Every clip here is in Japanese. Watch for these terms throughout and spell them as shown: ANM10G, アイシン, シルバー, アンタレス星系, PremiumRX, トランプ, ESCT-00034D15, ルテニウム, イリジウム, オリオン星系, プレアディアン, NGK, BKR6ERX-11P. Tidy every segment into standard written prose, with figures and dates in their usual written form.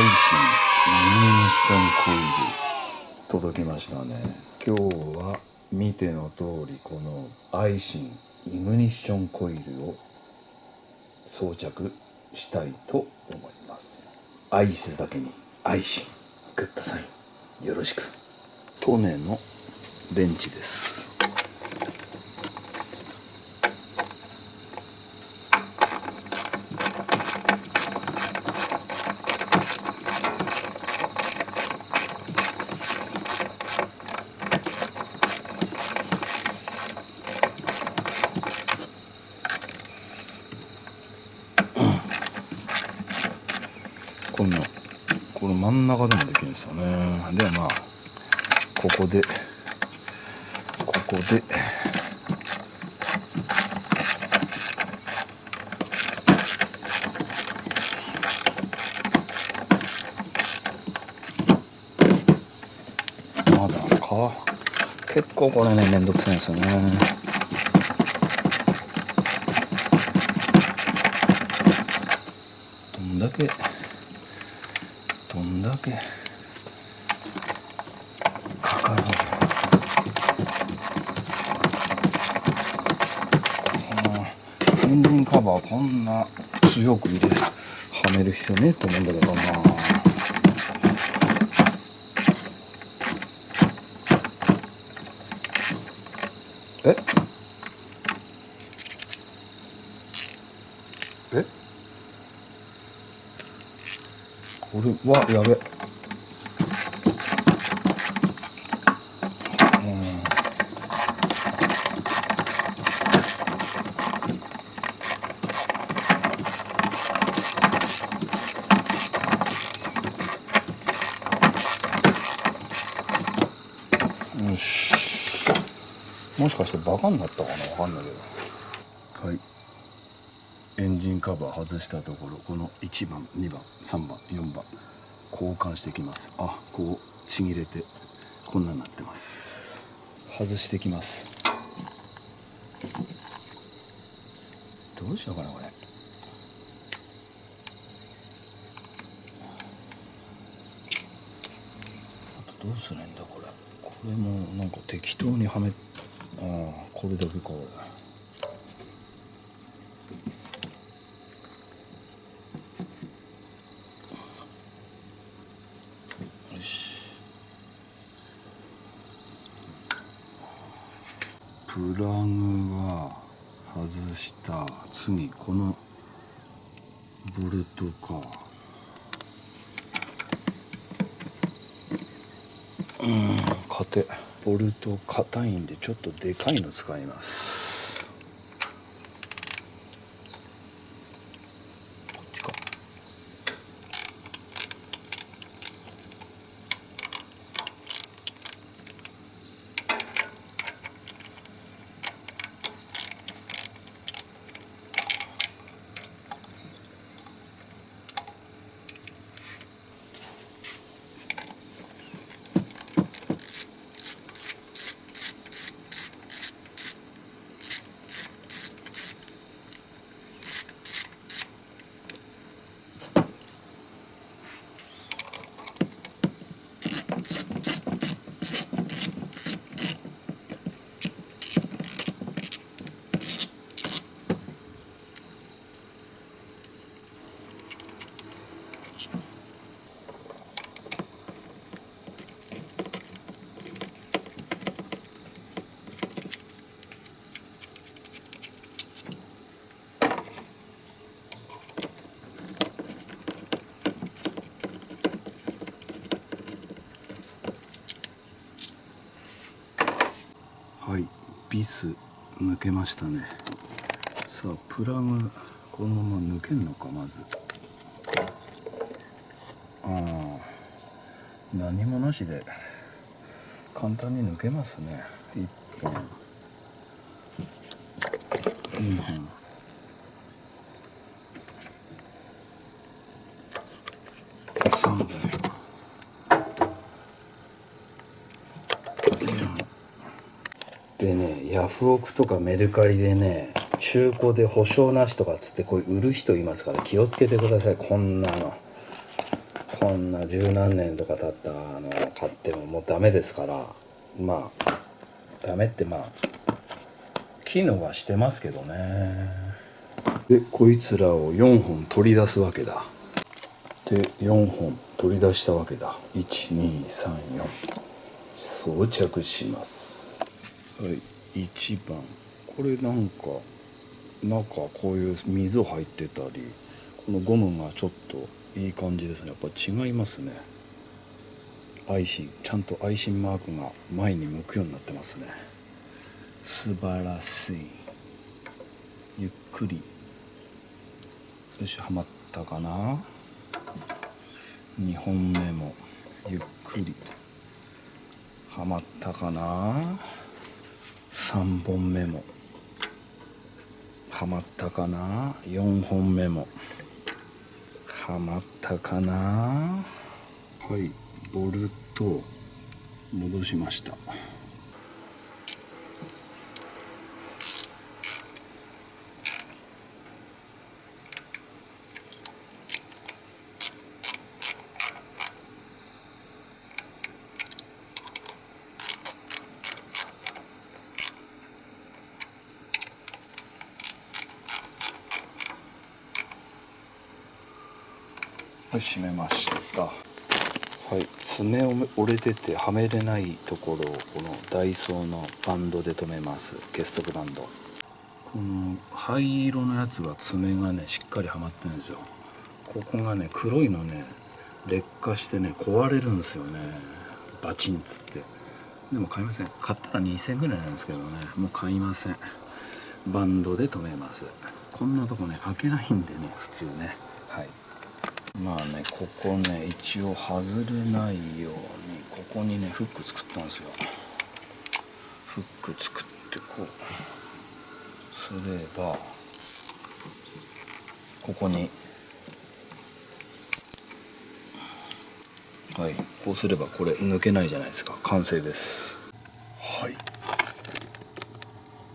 イル届きましたね。今日は見ての通りこのアイシンイグニッションコイルを装着したいと思います。アイスだけにアイシングッドサインよろしく。トネのレンチです。こんな、これ真ん中でもできるんですよね。ではまあここでまだか結構これねめんどくさいんですよね。どんだけかかるのかな。エンジンカバーこんな強く入れはめる必要ねえと思うんだけどな。えこれはやべ。よし。もしかしてバカになったかな、わかんないけど。はい。エンジンカバー外したところ、この1番2番3番4番交換してきます。あ、こうちぎれてこんなになってます。外してきます。どうしようかなこれ。あとどうすればいいんだこれ。これもなんか適当にはめ、あ、これだけか。プラグは外した。次このボルトか。硬いボルト硬いんでちょっとでかいの使います。こっちか。はい、ビス抜けましたね。さあプラグこのまま抜けるのか。まず何もなしで簡単に抜けますね。1本2本3本でね、ヤフオクとかメルカリでね、中古で保証なしとかっつってこう売る人いますから気をつけてください。こんなの。ここんな十何年とか経ったのを買ってももうダメですから、まあダメってまあ機能はしてますけどね。でこいつらを4本取り出すわけだ。で4本取り出したわけだ。1234装着します。はい、1番。これなんか中こういう溝入ってたり、このゴムがちょっといい感じですね。やっぱ違いますね。アイシン、ちゃんとアイシンマークが前に向くようになってますね。素晴らしい。ゆっくり、よし、はまったかな。2本目もゆっくりはまったかな。3本目もはまったかな。4本目もはまったかな。はい、ボルト戻しました。はい、締めました。はい、爪を折れててはめれないところをこのダイソーのバンドで留めます。結束バンド。この灰色のやつは爪がねしっかりはまってるんですよ。ここがね黒いのね劣化してね壊れるんですよね。バチンつって。でも買いません。買ったら2000ぐらいなんですけどね、もう買いません。バンドで留めます。こんなとこね開けないんでね普通ね。はい。まあね、ここね一応外れないようにここにねフック作ったんですよ。フック作ってこうすればここに、はい、こうすればこれ抜けないじゃないですか。完成です。はい、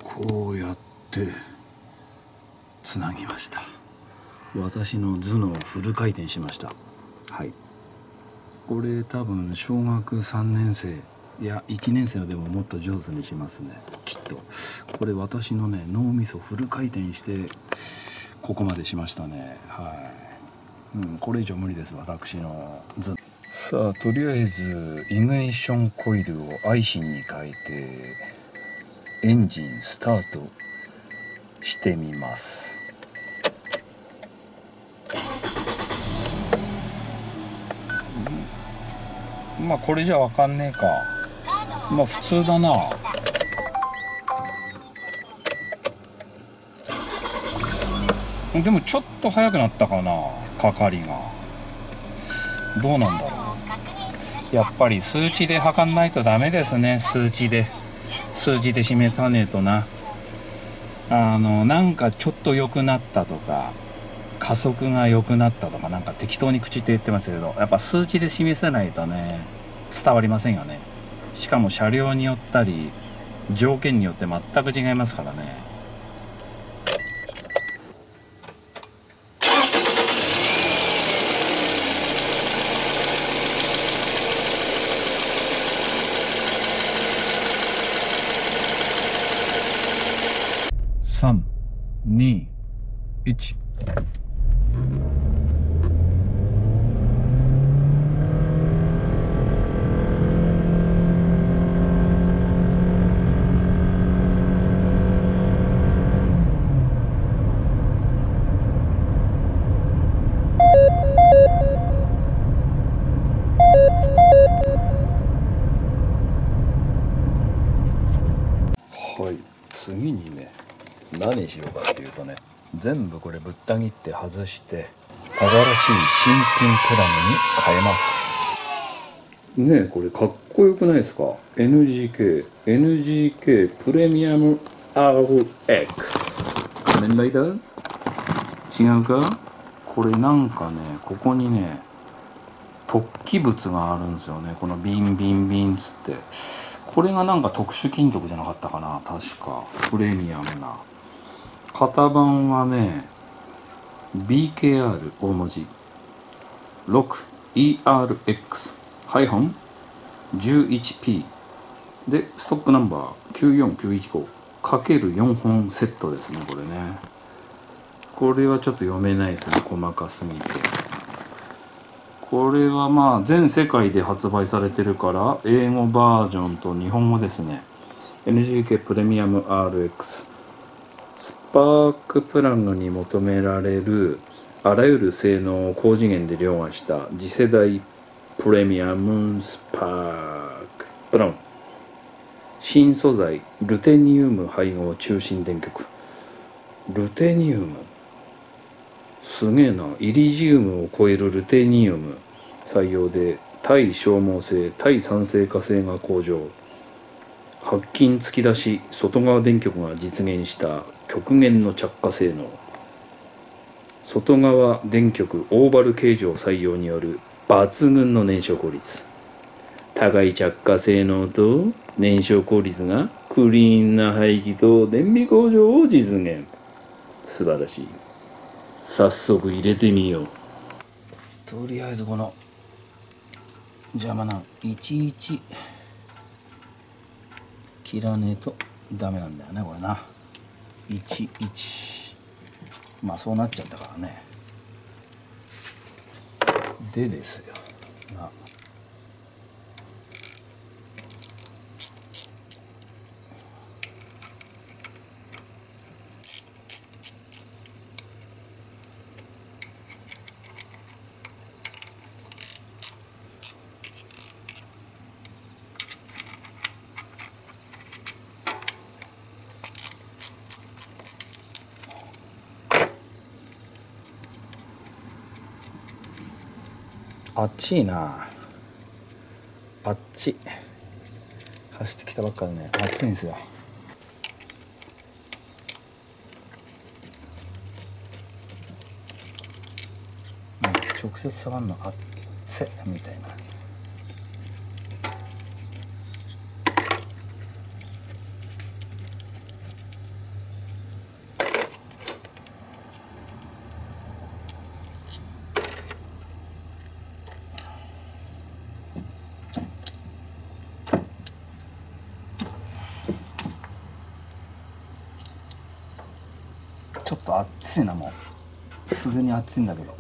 こうやってつなぎました。私の頭脳をフル回転しました。はい、これ多分小学3年生いや1年生でももっと上手にしますね、きっと。これ私のね脳みそフル回転してここまでしましたね。はい、うん、これ以上無理です私の頭。さあとりあえずイグニッションコイルをアイシンに変えてエンジンスタートしてみます。まあこれじゃわかんねえか。まあ普通だな。でもちょっと速くなったかな、かかりが。どうなんだろう。やっぱり数値で測んないとダメですね。数値で示さねえとな。なんかちょっと良くなったとか加速が良くなったとかなんか適当に口で言ってますけど、やっぱ数値で示さないとね伝わりませんよね。しかも車両によったり条件によって全く違いますからね。321何しようかっていうとね、全部これぶった切って外して新しい新品プラグに変えますね。えこれかっこよくないですか。 NGK プレミアム RX 仮面ライダー違うか。これなんかねここにね突起物があるんですよね。このビンビンビンつってこれがなんか特殊金属じゃなかったかな、確か。プレミアムな型番はね BKR 大文字6 ERX-11P でストックナンバー 94915×4 本セットですね。これね、これはちょっと読めないですね、細かすぎて。これはまあ全世界で発売されてるから、英語バージョンと日本語ですね。 NGK プレミアム RX スパークプラグに求められるあらゆる性能を高次元で凌駕した次世代プレミアムスパークプラグ、新素材ルテニウム配合中心電極。ルテニウムすげえな。イリジウムを超えるルテニウム採用で耐消耗性、耐酸性化性が向上。白金突き出し外側電極が実現した極限の着火性能。外側電極オーバル形状採用による抜群の燃焼効率。高い着火性能と燃焼効率がクリーンな排気と電備向上を実現。素晴らしい。早速入れてみよう。とりあえずこの邪魔な、いちいち切らねえとダメなんだよね、これな。いちいち、まあそうなっちゃったからね。でですよ、まああっちいな、あっち走ってきたばっかでね、暑いんですよ。もう直接触るのあっつみたいな。ちょっと暑いな、もうすでに暑いんだけど。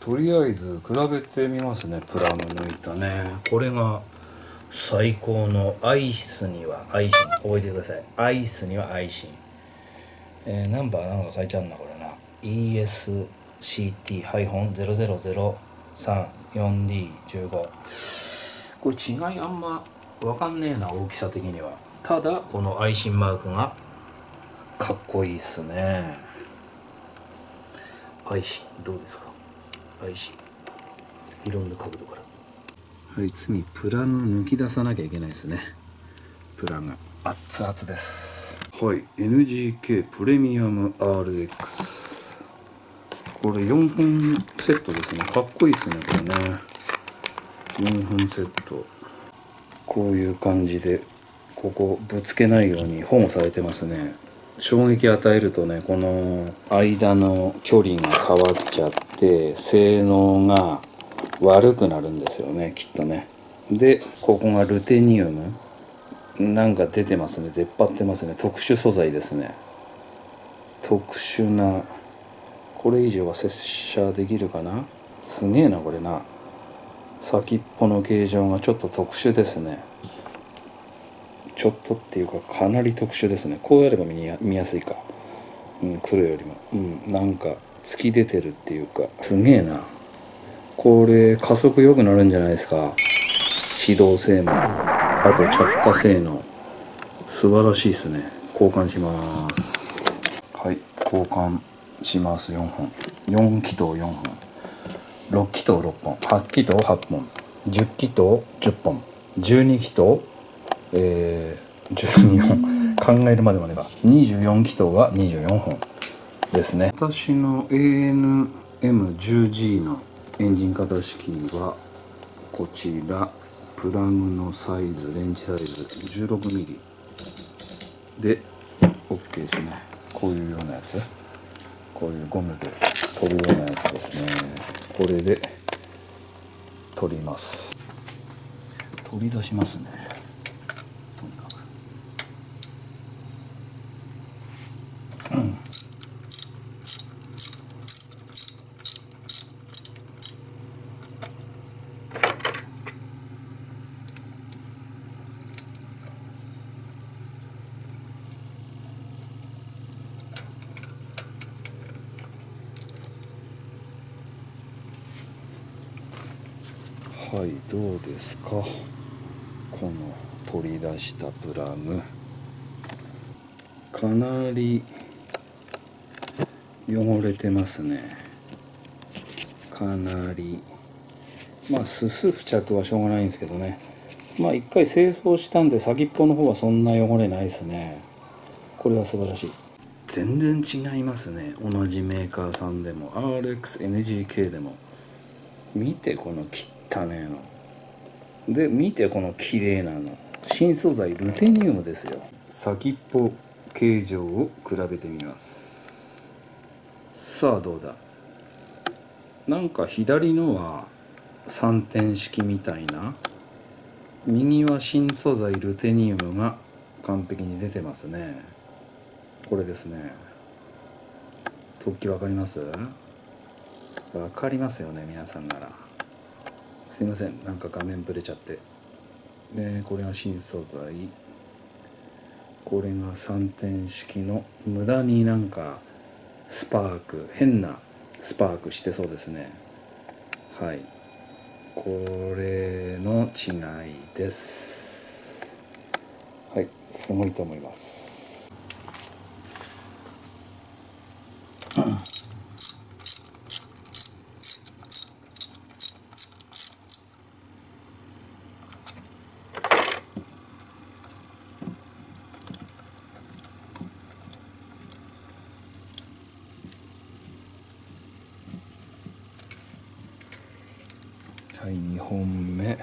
とりあえず比べてみますね。プラグ抜いたね。これが最高のアイスにはアイシン、覚えてください。アイスにはアイシン、ナンバーなんか書いてあるな、これな。ESCT-00034D15。 これ違いあんま分かんねえな、大きさ的には。ただこのアイシンマークがかっこいいっすね。アイシンどうですか、アイシンいろんな角度から。はい、次プラグ抜き出さなきゃいけないですね。プラグ熱々です。はい、 NGK プレミアム RX、 これ4本セットですね。かっこいいですね、これね。4本セット、こういう感じでここぶつけないように保護されてますね。衝撃与えるとね、この間の距離が変わっちゃって性能が悪くなるんですよね、きっとね。でここがルテニウムなんか出てますね、出っ張ってますね。特殊素材ですね。特殊な、これ以上は接射できるかな。すげえな、これな。先っぽの形状がちょっと特殊ですね。ちょっとっていうかかなり特殊ですね。こうやれば見やすいか、うん、黒よりも、うん、なんか突き出てるっていうか、すげえな。これ加速良くなるんじゃないですか。指導性も、あと着火性能、素晴らしいですね。交換します。はい、交換します。4本、4気筒4本、6気筒6本、8気筒8本、10気筒10本、12気筒12本考えるまでもね、が24気筒は24本ですね。私の ANM10G のエンジン型式はこちらプラグのサイズ、レンチサイズ 16mm で OK ですね。こういうようなやつ、こういうゴムで取るようなやつですね。これで取ります。取り出しますね。とにかく、はい、どうですか、この取り出したプラグ。かなり汚れてますね。かなり、まあすす付着はしょうがないんですけどね。まあ一回清掃したんで先っぽの方はそんな汚れないですね。これは素晴らしい。全然違いますね。同じメーカーさんでも RX NGK でも。見てこの汚ねの。で、見てこの綺麗なの。新素材ルテニウムですよ。先っぽ形状を比べてみます。さあどうだ。なんか左のは3点式みたいな、右は新素材ルテニウムが完璧に出てますね。これですね。突起分かります？分かりますよね、皆さんなら。すいません、なんか画面ぶれちゃって。でこれが新素材、これが3点式の。無駄になんかスパーク、変なスパークしてそうですね。はい、これの違いです。はい、すごいと思います。はい、2本目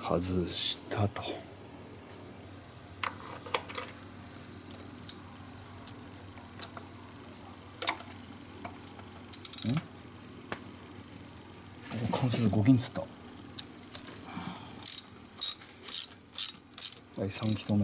外したと。関節5銀つった。はい、3キロ目。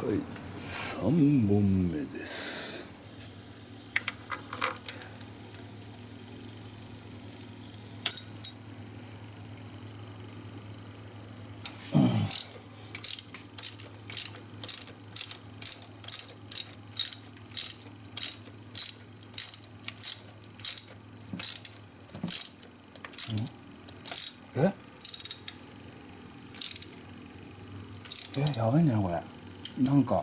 はい、3本目です。やばいんだよこれ。なんか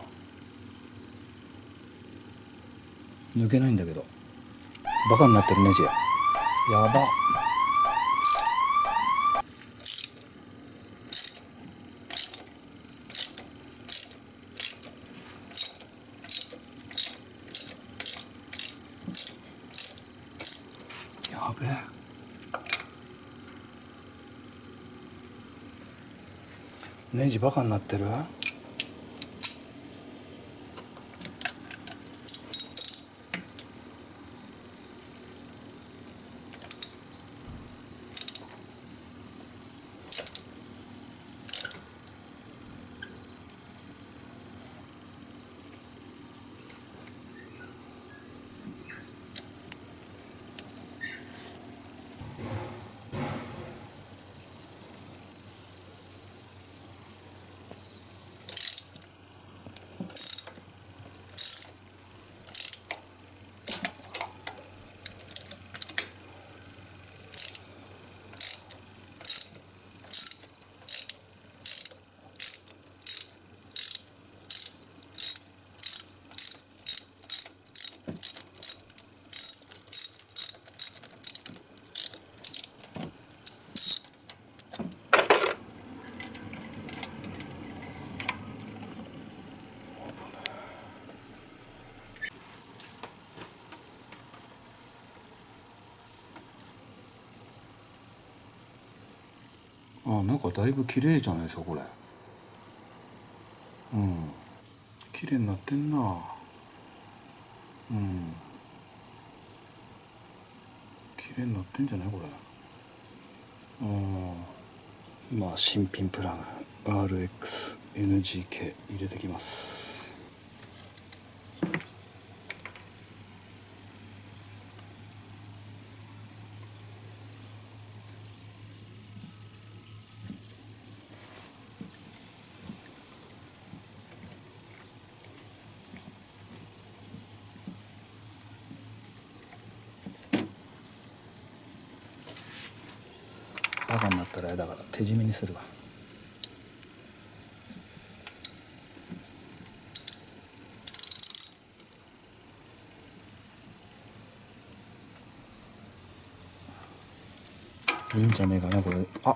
抜けないんだけど。バカになってるネジや。やば。やべえ。ネジバカになってる。あ、なんかだいぶ綺麗じゃないですかこれ。うん、綺麗になってんな。うん、綺麗になってんじゃないこれ。うん、まあ新品プラグ RX NGK 入れてきます。赤になったらあれだから手締めにするわ。いいんじゃねえかなこれ。あ、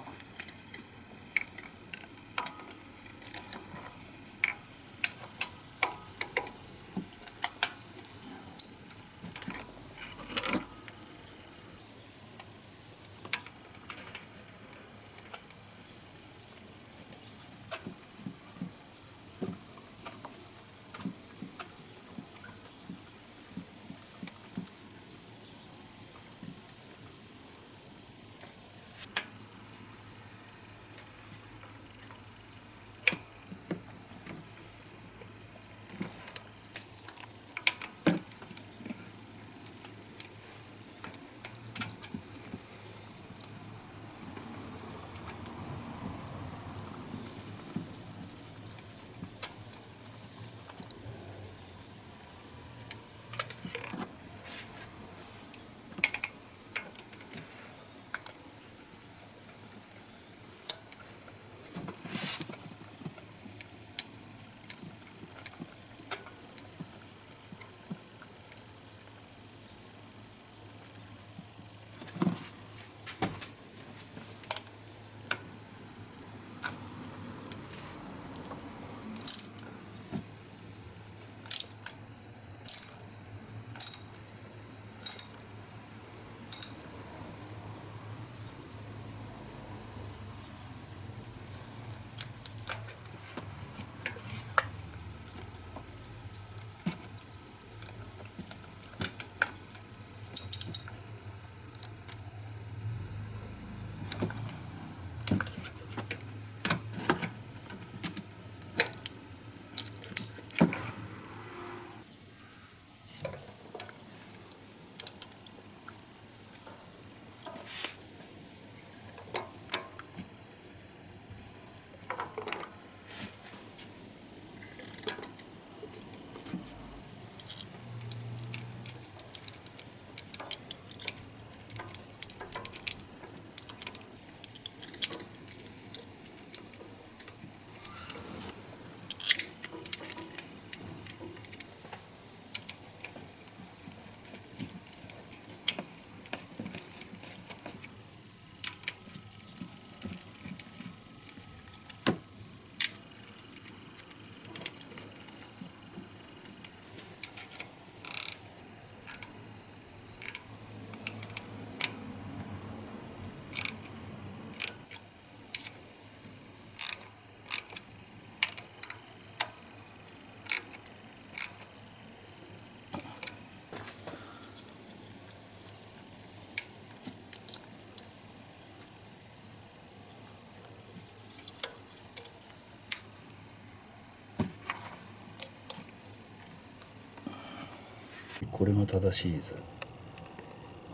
これが正しい図。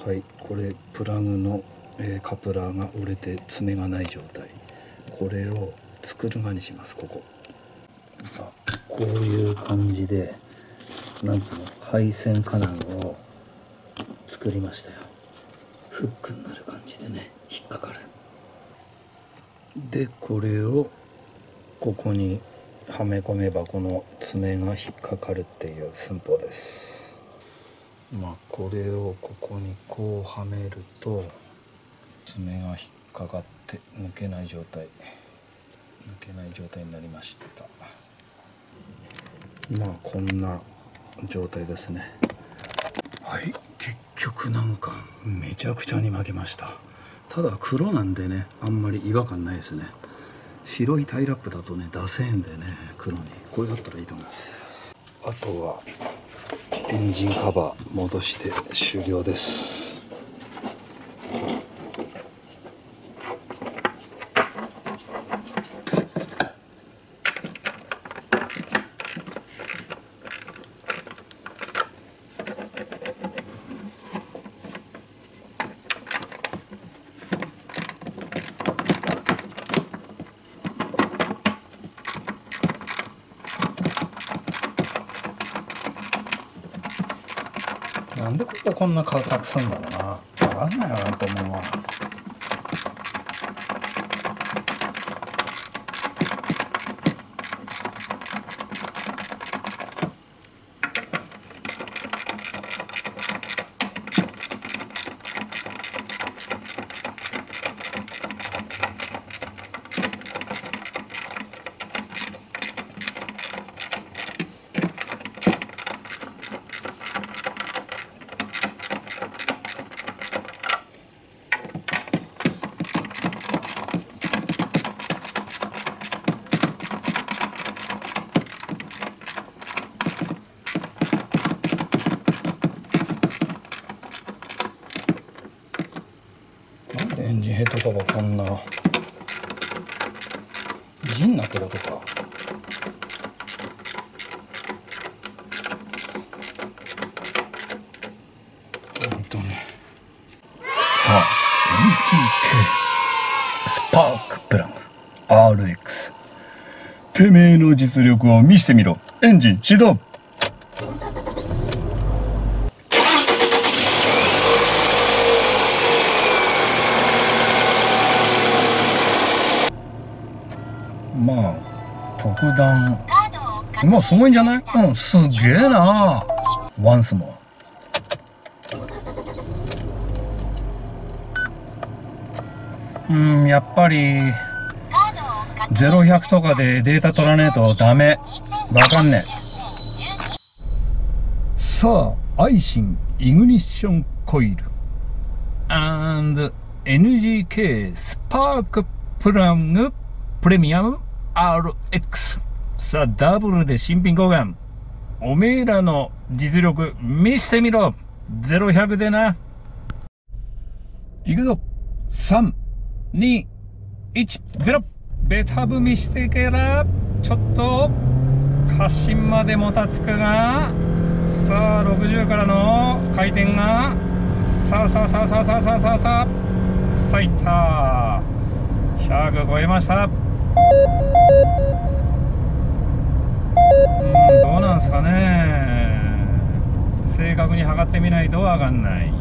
はい、これプラグの、カプラーが折れて爪がない状態。これを作る側にします。こここういう感じで、なんつうの、配線金具を作りましたよ。フックになる感じでね、引っかかる。でこれをここにはめ込めば、この爪が引っかかるっていう寸法です。まあこれをここにこうはめると、爪が引っかかって抜けない状態になりました。まあこんな状態ですね。はい、結局なんかめちゃくちゃに負けました。ただ黒なんでね、あんまり違和感ないですね。白いタイラップだとね、出せんでね、黒に。これだったらいいと思います。あとは、エンジンカバー戻して終了です。なんでこここんな顔たくさんだろうな。分かんないよなと思うわ。エンジンヘッドカバーこんな地になってるとか。本当に。さあ NGK スパークプラグ RX、 てめえの実力を見せてみろ。エンジン始動。まあ特段まあすごいんじゃない？うん、すげえな。ワンスモアやっぱり0100とかでデータ取らねえとダメ。わかんねえ。さあアイシンイグニッションコイル and NGK スパークプラグプレミアムRX、 さあダブルで新品交換。おめえらの実力見してみろ。0100でな。いくぞ。32110ベタ踏みしてからちょっと過信までもたつくが、さあ60からの回転がさあさいた。100超えました。どうなんすかね。正確に測ってみないとわかんない。